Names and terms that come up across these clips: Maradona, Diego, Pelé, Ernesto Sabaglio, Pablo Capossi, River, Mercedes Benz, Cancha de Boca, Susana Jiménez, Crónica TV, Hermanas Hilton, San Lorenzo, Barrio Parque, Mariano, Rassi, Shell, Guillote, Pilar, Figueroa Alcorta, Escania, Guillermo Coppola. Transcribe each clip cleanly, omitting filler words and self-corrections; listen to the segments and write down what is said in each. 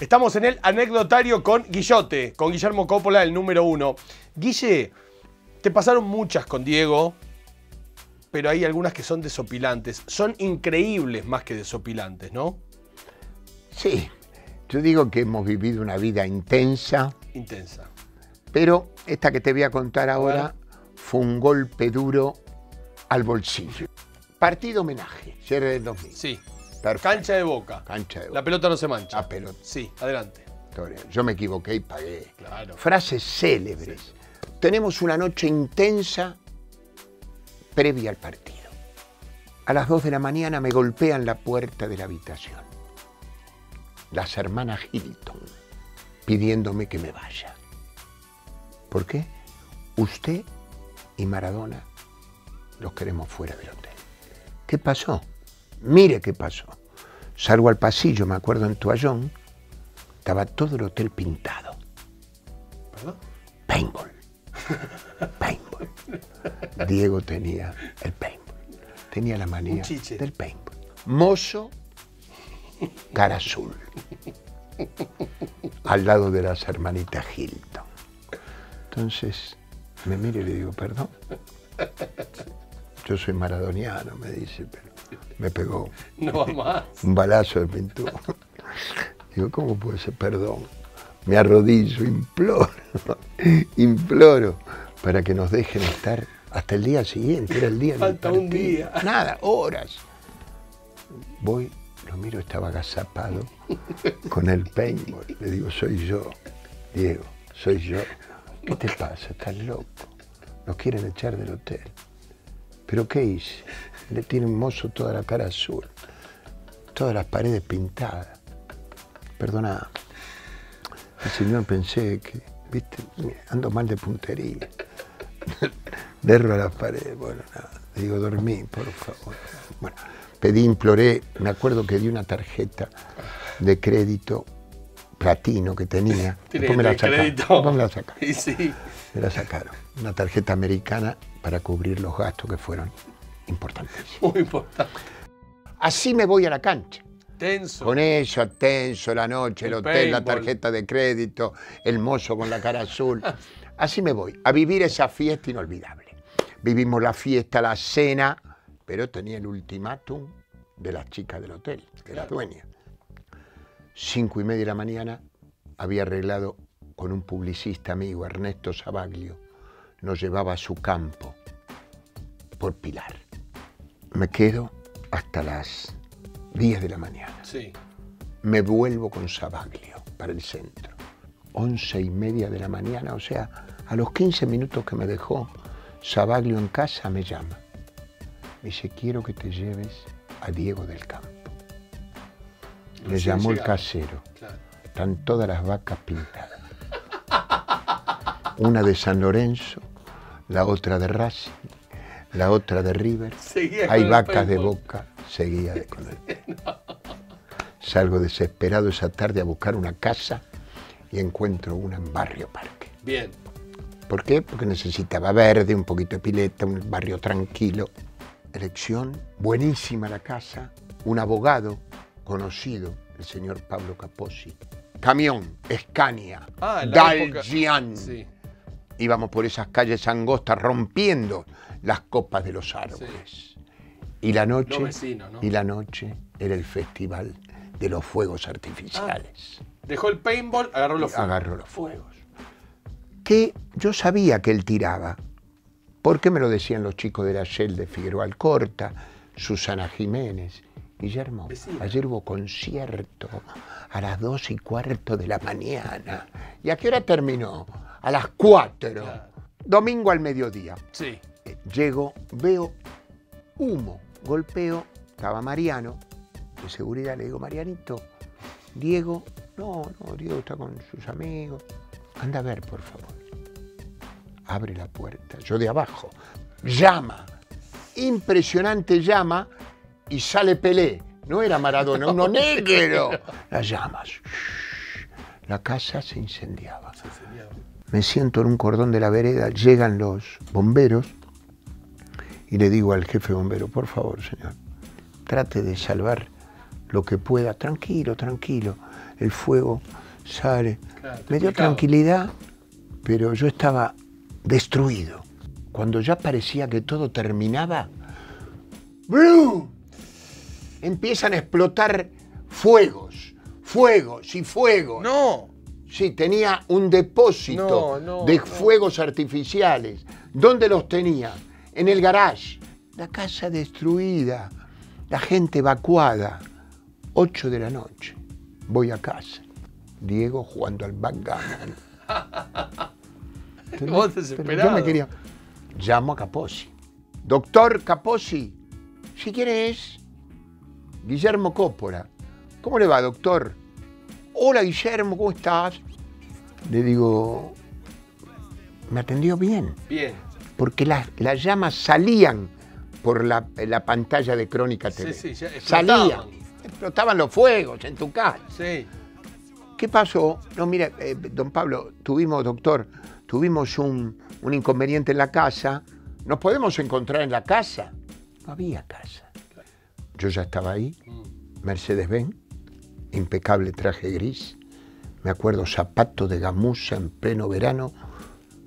Estamos en el anecdotario con Guillote, con Guillermo Coppola, el número 1. Guille, te pasaron muchas con Diego, pero hay algunas que son desopilantes. Son increíbles más que desopilantes, ¿no? Sí. Yo digo que hemos vivido una vida intensa. Intensa. Pero esta que te voy a contar ahora fue un golpe duro al bolsillo. Partido homenaje, cierre del 2000. Sí. Perfecto. Cancha de Boca. Cancha de Boca. La pelota no se mancha. La pelota. Sí, adelante. Yo me equivoqué y pagué. Claro. Frases célebres. Sí. Tenemos una noche intensa previa al partido. A las 2 de la mañana me golpean la puerta de la habitación. Las hermanas Hilton, pidiéndome que me vaya. ¿Por qué? Usted y Maradona los queremos fuera del hotel. ¿Qué pasó? Mire qué pasó. Salgo al pasillo, me acuerdo, en toallón, estaba todo el hotel pintado. ¿Perdón? Paintball. Paintball. Diego tenía el paintball. Tenía la manía del paintball. Mozo, cara azul. Al lado de las hermanitas Hilton. Entonces me miro y le digo, perdón. Yo soy maradoniano, me dice, pero... Me pegó un balazo de pintura. Digo, ¿cómo puede ser? Perdón. Me arrodillo, imploro, imploro para que nos dejen estar hasta el día siguiente. Era el día Falta del partido. Un día. Nada, horas. Voy, lo miro, estaba agazapado con el paintball. Le digo, soy yo, Diego, soy yo. ¿Qué te pasa? Estás loco. Nos quieren echar del hotel. ¿Pero qué hice? Le tiene un mozo toda la cara azul, todas las paredes pintadas. Perdona, señor, pensé que, viste, ando mal de puntería. Derro a las paredes, bueno, nada. Le digo, dormí, por favor. Bueno, pedí, imploré, me acuerdo que di una tarjeta de crédito platino que tenía. Después me la sacaron. Sí, sí. Me la sacaron. Una tarjeta americana para cubrir los gastos que fueron importantísimos. Muy importante. Así me voy a la cancha. Tenso. Con eso, tenso, la noche, el hotel, la tarjeta de crédito, el mozo con la cara azul. Así me voy, a vivir esa fiesta inolvidable. Vivimos la fiesta, la cena, pero tenía el ultimátum de las chicas del hotel, de la dueña. 5:30 de la mañana había arreglado con un publicista amigo, Ernesto Sabaglio, nos llevaba a su campo por Pilar. Me quedo hasta las 10 de la mañana. Sí. Me vuelvo con Sabaglio para el centro. 11:30 de la mañana, o sea, a los 15 minutos que me dejó Sabaglio en casa, me llama. Me dice, quiero que te lleves a Diego del campo. Le llamó el casero. Claro. Están todas las vacas pintadas. Una de San Lorenzo, la otra de Rassi, la otra de River. Seguía hay vacas de Boca, seguía con él. No. Salgo desesperado esa tarde a buscar una casa y encuentro una en Barrio Parque. Bien. ¿Por qué? Porque necesitaba verde, un poquito de pileta, un barrio tranquilo. Elección, buenísima la casa, un abogado conocido, el señor Pablo Capossi. Camión, Escania, Dalgian. Sí. Íbamos por esas calles angostas rompiendo las copas de los árboles. Sí. Y la noche, los vecinos, ¿no? Y la noche era el festival de los fuegos artificiales. Ah, dejó el paintball, agarró los fuegos. Agarró los fuegos. Que yo sabía que él tiraba, porque me lo decían los chicos de la Shell de Figueroa Alcorta, Susana Jiménez. Guillermo, ayer hubo concierto a las 2:15 de la mañana. ¿Y a qué hora terminó? A las 4. Claro. Domingo al mediodía. Sí. Llego, veo humo, golpeo, estaba Mariano, de seguridad, le digo, Marianito, Diego, no, Diego está con sus amigos. Anda a ver, por favor. Abre la puerta, yo de abajo. Llama, impresionante llama. Y sale Pelé, no era Maradona, uno negro. Las llamas. Shhh. La casa se incendiaba. Me siento en un cordón de la vereda, llegan los bomberos y le digo al jefe bombero, por favor, señor, trate de salvar lo que pueda, tranquilo, tranquilo. el fuego sale. Claro, me dio tranquilidad, pero yo estaba destruido. Cuando ya parecía que todo terminaba, ¡brum!, empiezan a explotar fuegos, fuegos y fuegos. ¡No! Sí, tenía un depósito de fuegos artificiales. ¿Dónde los tenía? En el garage. La casa destruida, la gente evacuada. 8 de la noche, voy a casa. Diego jugando al backgammon. Vos desesperado. Yo me quería... Llamo a Capossi. Doctor Capossi, si quieres, Guillermo Coppola. ¿Cómo le va, doctor? Hola, Guillermo, ¿cómo estás? Le digo, me atendió bien. Bien. Porque las llamas salían por la pantalla de Crónica TV. Sí, sí, salían. Explotaban los fuegos en tu casa. Sí. ¿Qué pasó? No, mira, don Pablo, tuvimos un inconveniente en la casa. ¿Nos podemos encontrar en la casa? No había casa. Yo ya estaba ahí, Mercedes Benz, impecable traje gris. Me acuerdo, zapato de gamuza en pleno verano,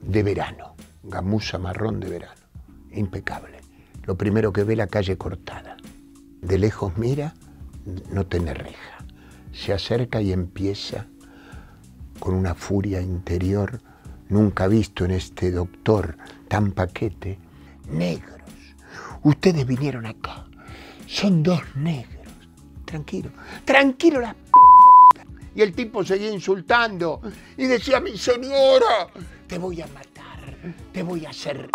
de verano. Gamuza marrón de verano, impecable. Lo primero que ve, la calle cortada. De lejos mira, no tiene reja. Se acerca y empieza con una furia interior nunca visto en este doctor tan paquete. Negros, ustedes vinieron acá, son dos negros. Tranquilo, tranquilo la p***. Y el tipo seguía insultando y decía, mi señora, te voy a matar, te voy a hacer...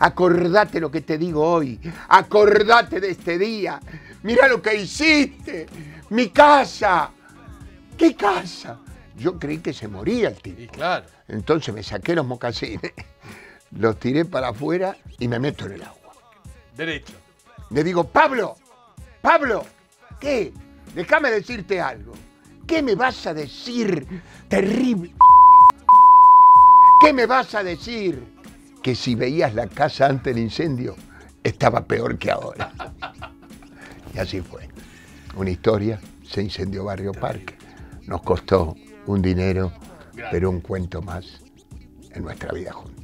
Acordate lo que te digo hoy, acordate de este día. Mirá lo que hiciste, mi casa. ¿Qué casa? Yo creí que se moría el tipo. Y claro. Entonces me saqué los mocasines, los tiré para afuera y me meto en el agua. Derecho. Le digo, Pablo, Pablo, ¿qué? Déjame decirte algo. ¿Qué me vas a decir, terrible? ¿Qué me vas a decir? Que si veías la casa antes del incendio, estaba peor que ahora. Y así fue. Una historia, se incendió Barrio Parque. Nos costó un dinero, pero un cuento más en nuestra vida juntos.